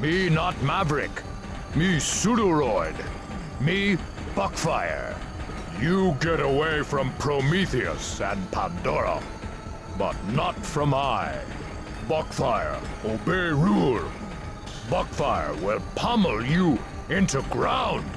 Me not Maverick. Me Pseudoroid. Me Buckfire. You get away from Prometheus and Pandora, but not from I. Buckfire, obey rule. Buckfire will pummel you into ground.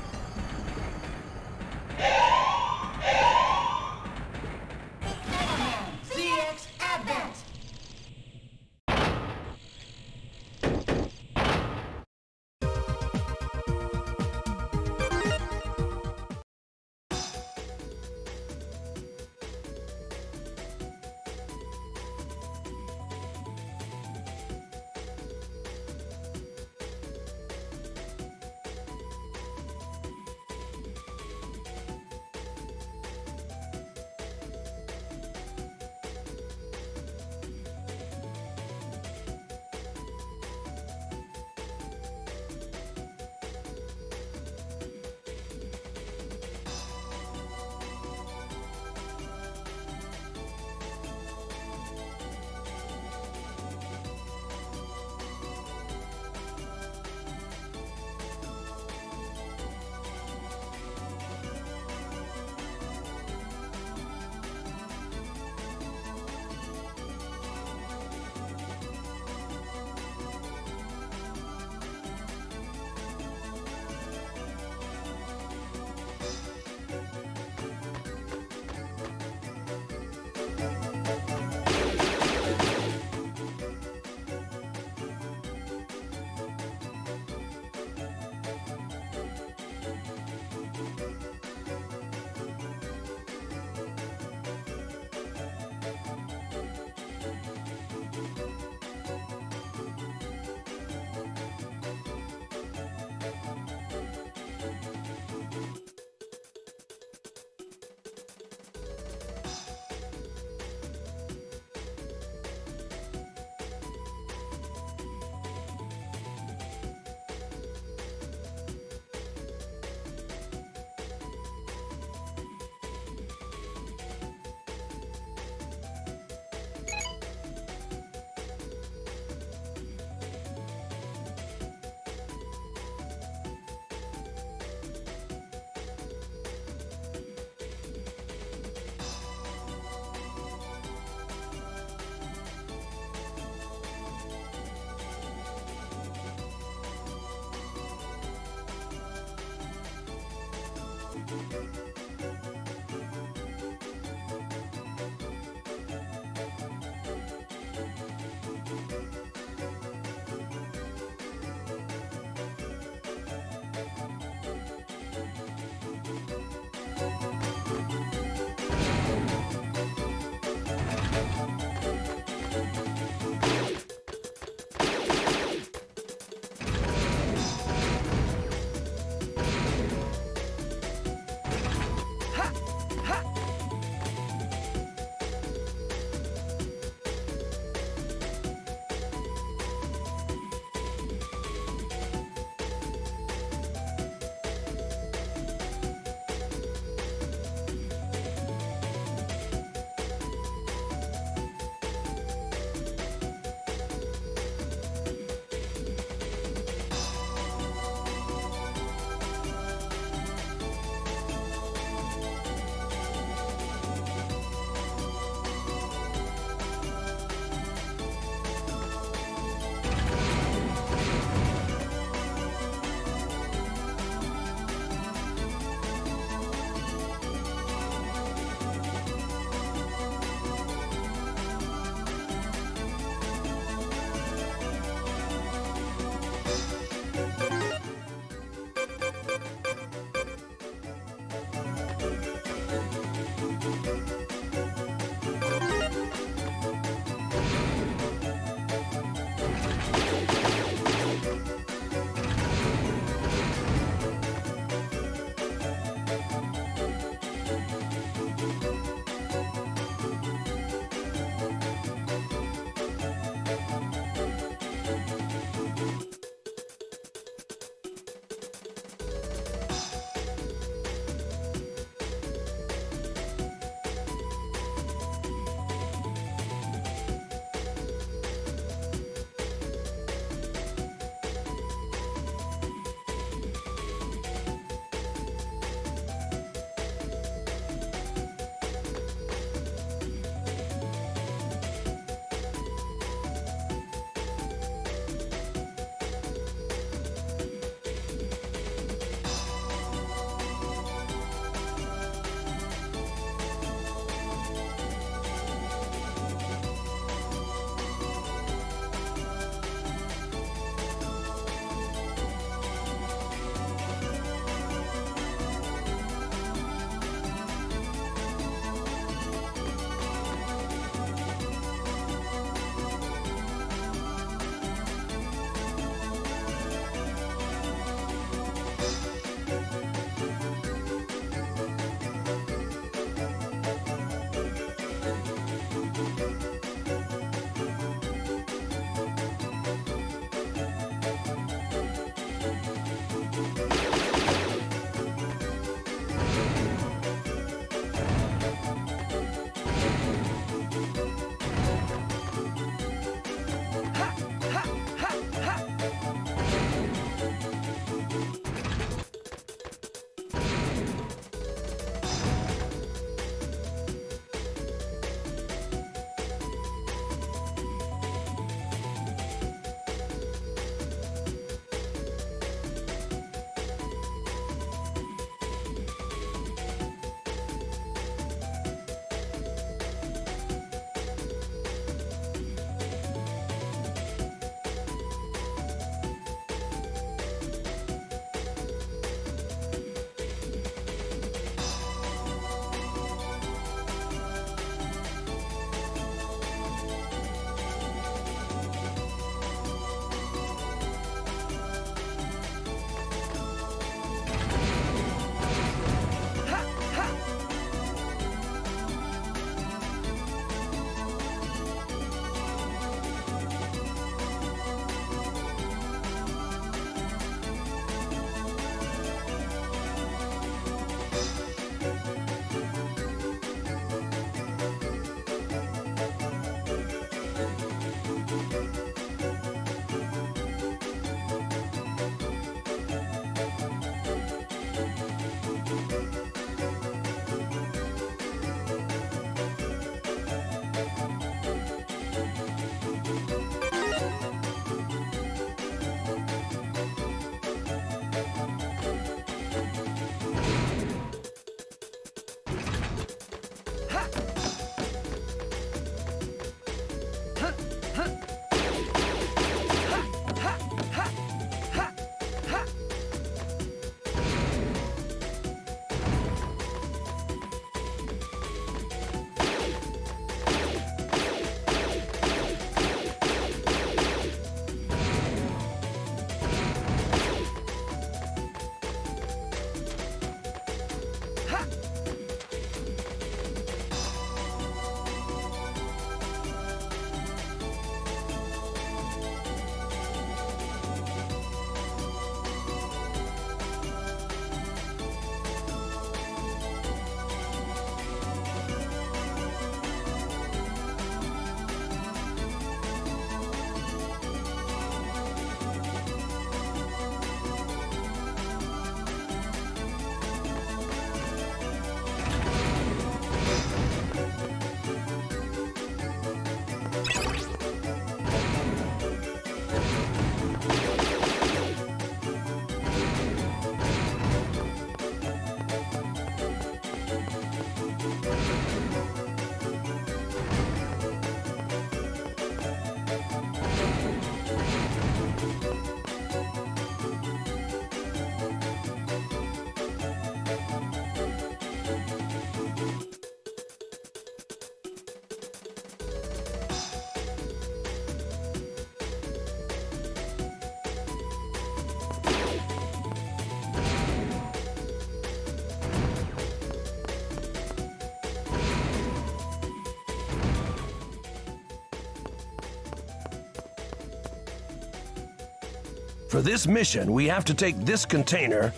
For this mission, we have to take this container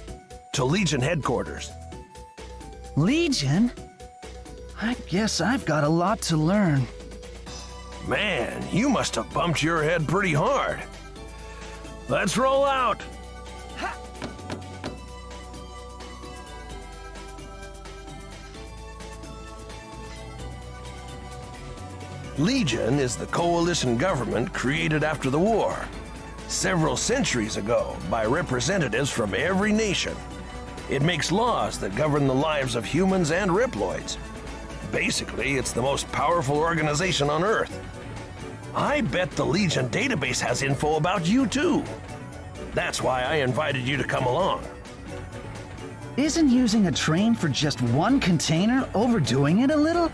to Legion headquarters. Legion? I guess I've got a lot to learn. Man, you must have bumped your head pretty hard. Let's roll out! Ha! Legion is the coalition government created after the war, several centuries ago, by representatives from every nation. It makes laws that govern the lives of humans and Riploids. Basically, it's the most powerful organization on Earth. I bet the Legion database has info about you, too. That's why I invited you to come along. Isn't using a train for just one container overdoing it a little?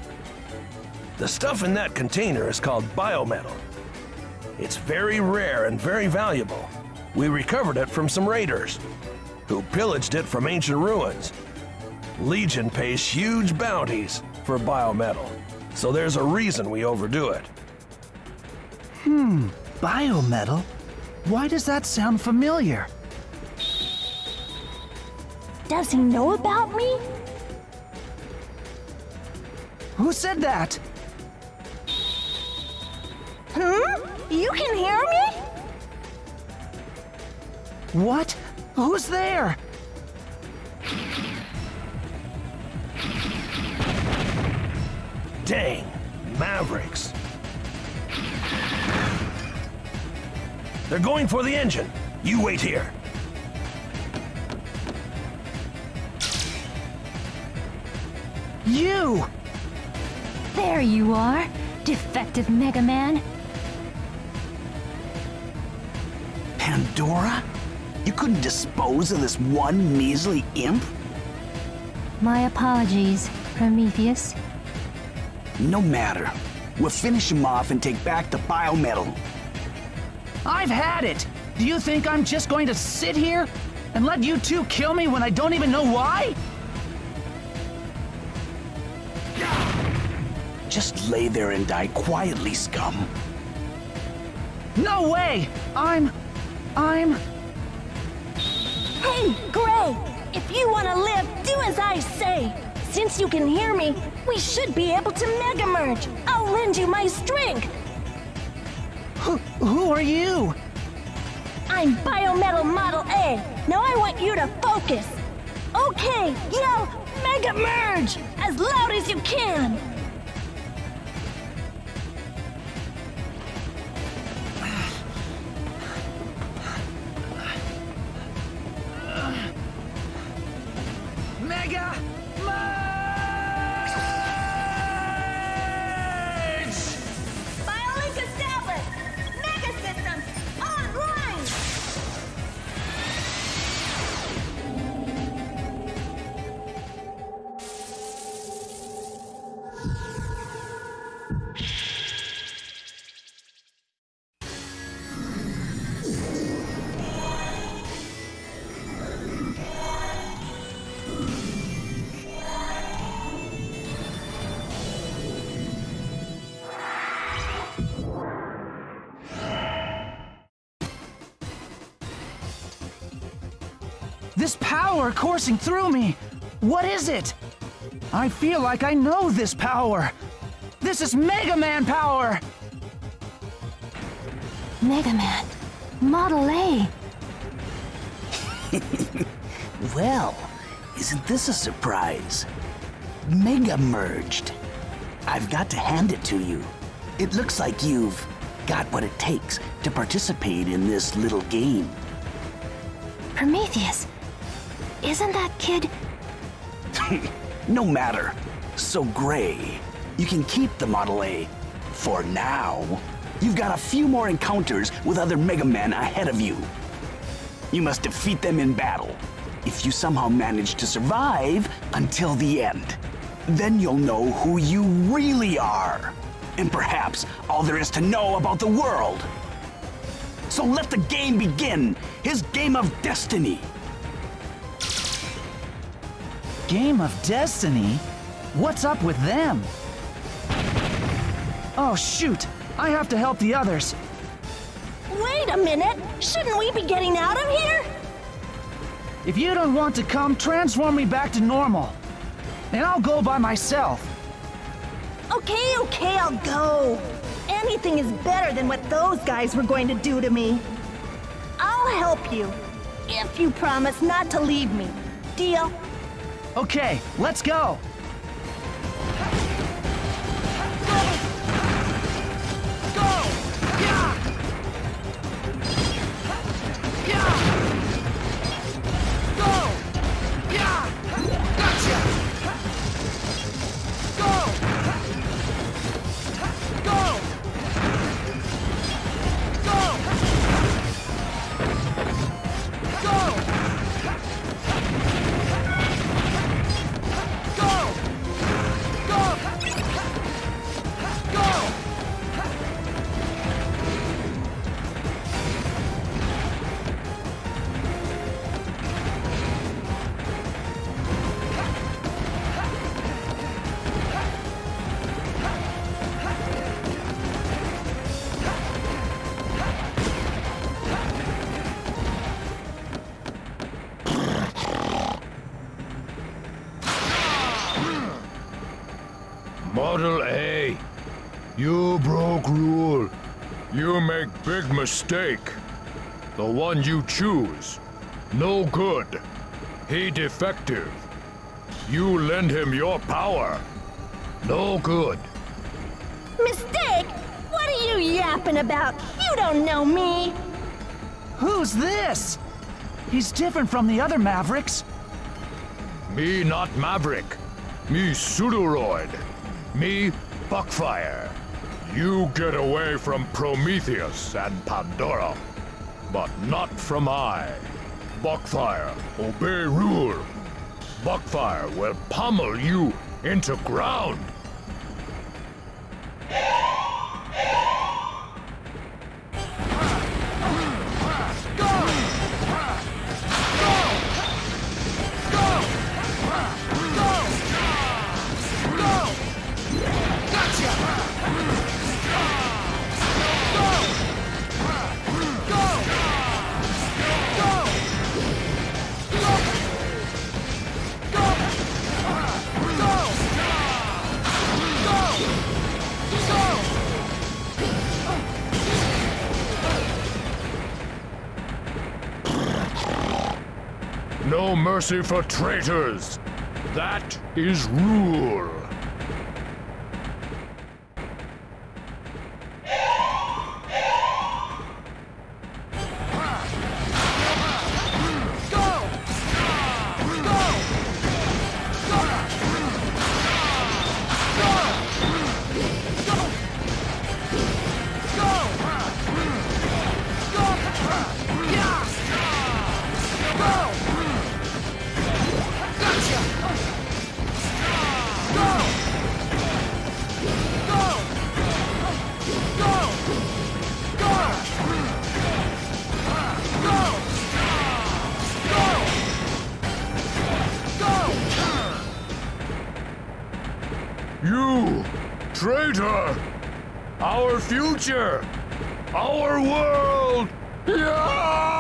The stuff in that container is called biometal. It's very rare and very valuable. We recovered it from some raiders, who pillaged it from ancient ruins. Legion pays huge bounties for biometal, so there's a reason we overdo it. Biometal? Why does that sound familiar? Does he know about me? Who said that? You can hear me? What? Who's there? Dang, Mavericks. They're going for the engine. You wait here. You! There you are, defective Mega Man. Pandora? You couldn't dispose of this one measly imp? My apologies, Prometheus. No matter. We'll finish him off and take back the biometal. I've had it! Do you think I'm just going to sit here and let you two kill me when I don't even know why? Just lay there and die quietly, scum. No way! I'm... Hey, Grey! If you want to live, do as I say! Since you can hear me, we should be able to Mega Merge! I'll lend you my strength! Who are you? I'm Biometal Model A. Now I want you to focus. Okay, yell Mega Merge as loud as you can. Mega Merge! This power coursing through me! What is it? I feel like I know this power! This is Mega Man power! Mega Man... Model A! Well, isn't this a surprise? Mega merged. I've got to hand it to you. It looks like you've got what it takes to participate in this little game. Prometheus! Isn't that kid? No matter. So Grey, you can keep the Model A. For now. You've got a few more encounters with other Mega Men ahead of you. You must defeat them in battle. If you somehow manage to survive until the end, then you'll know who you really are. And perhaps all there is to know about the world. So let the game begin. His game of destiny. Game of Destiny? What's up with them? Oh shoot! I have to help the others. Wait a minute! Shouldn't we be getting out of here? If you don't want to come, transform me back to normal. And I'll go by myself. Okay, okay, I'll go. Anything is better than what those guys were going to do to me. I'll help you, if you promise not to leave me. Deal? Okay, let's go. Model A, you broke rule. You make big mistake. The one you choose, no good. He defective. You lend him your power, no good. Mistake? What are you yapping about? You don't know me. Who's this? He's different from the other Mavericks. Me not Maverick. Me Pseudoroid. Me, Buckfire. You get away from Prometheus and Pandora, but not from I. Buckfire, obey rule. Buckfire will pommel you into ground. No mercy for traitors! That is rule! Traitor! Our future! Our world! Yeah!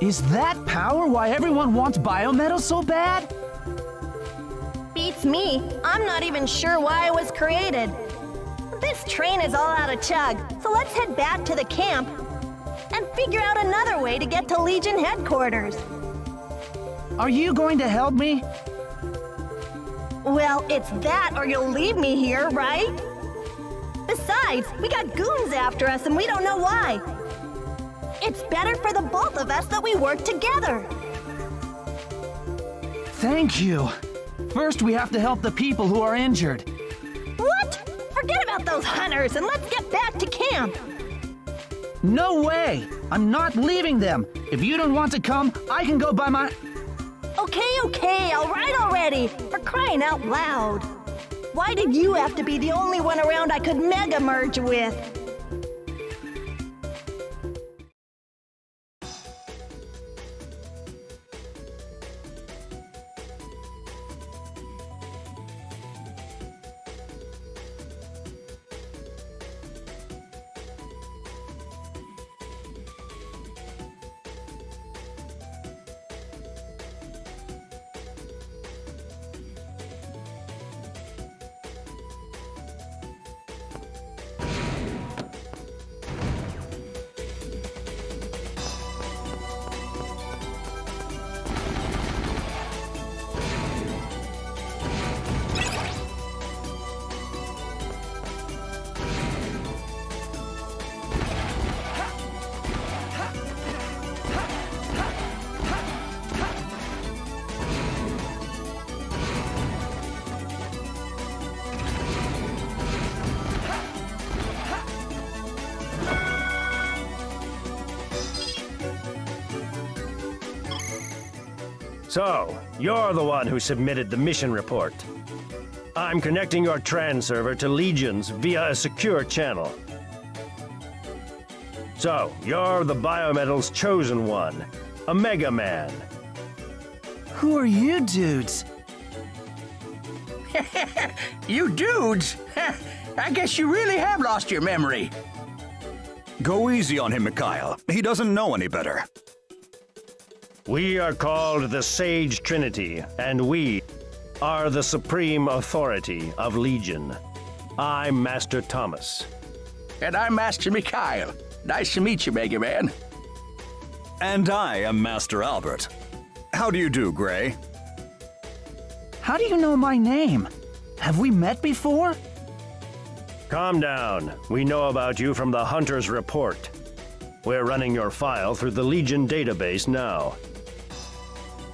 Is that power why everyone wants biometal so bad? Beats me. I'm not even sure why it was created. This train is all out of chug, so let's head back to the camp and figure out another way to get to Legion headquarters. Are you going to help me? Well, it's that or you'll leave me here, right? Besides, we got goons after us and we don't know why. It's better for the both of us that we work together. Thank you. First, we have to help the people who are injured. What? Forget about those hunters and let's get back to camp. No way! I'm not leaving them. If you don't want to come, I can go by my... Okay, all right already. For crying out loud. Why did you have to be the only one around I could mega merge with? So, you're the one who submitted the mission report. I'm connecting your TRAN server to Legion's via a secure channel. So, you're the Biometal's chosen one, a Mega Man. Who are you dudes? You dudes? I guess you really have lost your memory. Go easy on him, Mikhail. He doesn't know any better. We are called the Sage Trinity, and we are the supreme authority of Legion. I'm Master Thomas. And I'm Master Mikhail. Nice to meet you, Mega Man. And I am Master Albert. How do you do, Grey? How do you know my name? Have we met before? Calm down. We know about you from the Hunter's report. We're running your file through the Legion database now.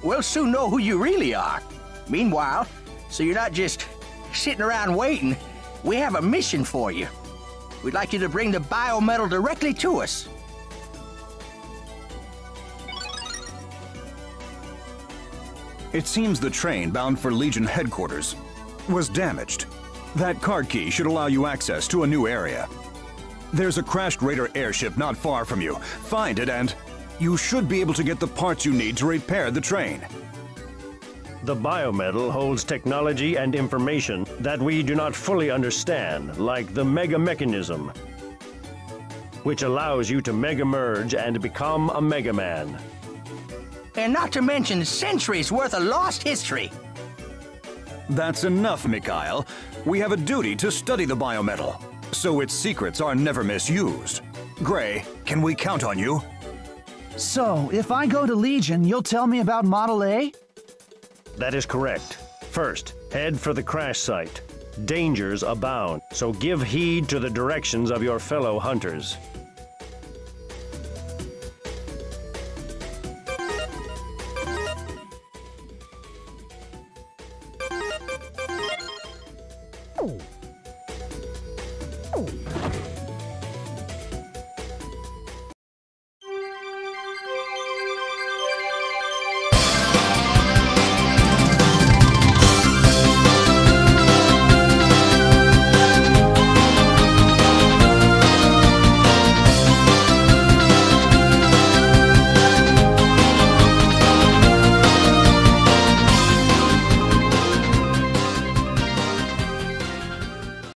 We'll soon know who you really are. Meanwhile, so you're not just sitting around waiting, we have a mission for you. We'd like you to bring the biometal directly to us. It seems the train bound for Legion headquarters was damaged. That card key should allow you access to a new area. There's a crashed Raider airship not far from you. Find it and... you should be able to get the parts you need to repair the train. The biometal holds technology and information that we do not fully understand, like the Mega Mechanism, which allows you to Mega Merge and become a Mega Man. And not to mention centuries worth of lost history. That's enough, Mikhail. We have a duty to study the biometal, so its secrets are never misused. Grey, can we count on you? So, if I go to Legion, you'll tell me about Model A? That is correct. First, head for the crash site. Dangers abound, so give heed to the directions of your fellow hunters. Ooh.